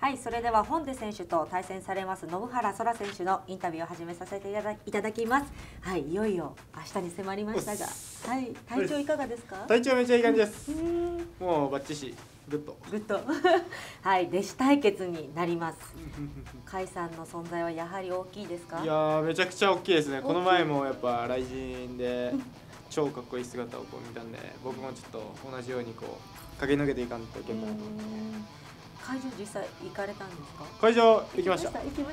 はい、それでは本出選手と対戦されます延原空選手のインタビューを始めさせていただきます。はい、いよいよ明日に迫りましたが、はい、体調いかがですか？体調めちゃいい感じです。もうバッチシ、グッと。グッと。はい、弟子対決になります。甲斐さんの存在はやはり大きいですか？いやー、めちゃくちゃ大きいですね。この前もやっぱ雷神で超かっこいい姿をこう見たんで、僕もちょっと同じようにこう駆け抜けていかんといけないと思って。会場実際行かれたんですか？会場行きました。もちろん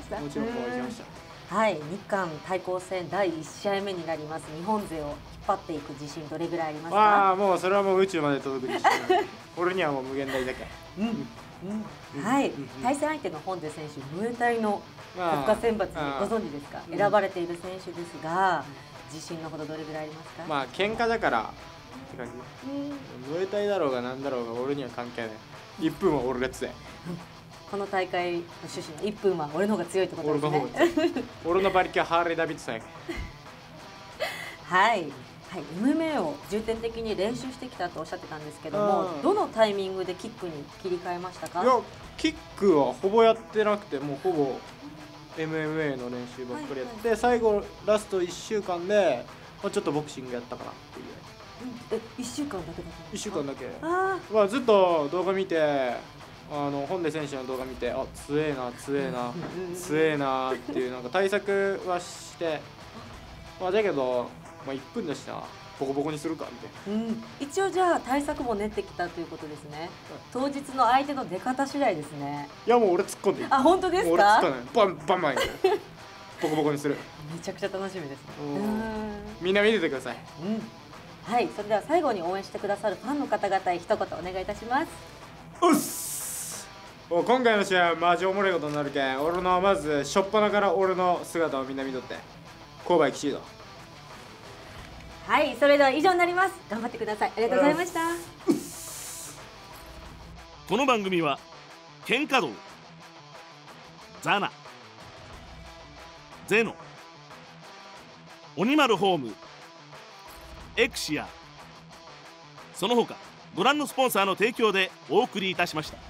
行きました。はい、日韓対抗戦第1試合目になります。日本勢を引っ張っていく自信どれぐらいありますか？ああ、もうそれはもう宇宙まで届く自信。俺にはもう無限大だけ。はい、対戦相手の本出選手、ムエタイの国家選抜にご存知ですか？選ばれている選手ですが、自信のほどどれぐらいありますか？まあ喧嘩だからって感じ。ムエタイだろうがなんだろうが俺には関係ない。1分は俺が強い。この大会の趣旨の1分は俺の方が強いってことですね。俺の馬力はハーレー・ダビッドさんや。はい、はい、MMA を重点的に練習してきたとおっしゃってたんですけども、どのタイミングでキックに切り替えましたか？いや、キックはほぼやってなくて、もうほぼ MMA の練習ばっかりやって、最後ラスト1週間で、まあ、ちょっとボクシングやったかなっていう。1週間だけだった。1週間だけ。まあずっと動画見て、本出選手の動画見て、あ、強えな強えな強えなっていうなんか対策はして、まあだけど、まあ1分だしな、ボコボコにするかみたいな。一応じゃあ対策も練ってきたということですね。当日の相手の出方次第ですね。いやもう俺突っ込んでいい。あ、本当ですか？俺突っ込んで、バンバン前に。ボコボコにする。めちゃくちゃ楽しみですね。みんな見ててください。はい、それでは最後に応援してくださるファンの方々へ一言お願いいたします。うっす。今回の試合はマジおもろいことになるけん、俺のまず初っ端から俺の姿をみんな見とって、購買きちいぞ。はい、それでは以上になります。頑張ってください。ありがとうございました。この番組は喧嘩道、ザナ、ゼノ、オニマルホーム、エクシア、その他ご覧のスポンサーの提供でお送りいたしました。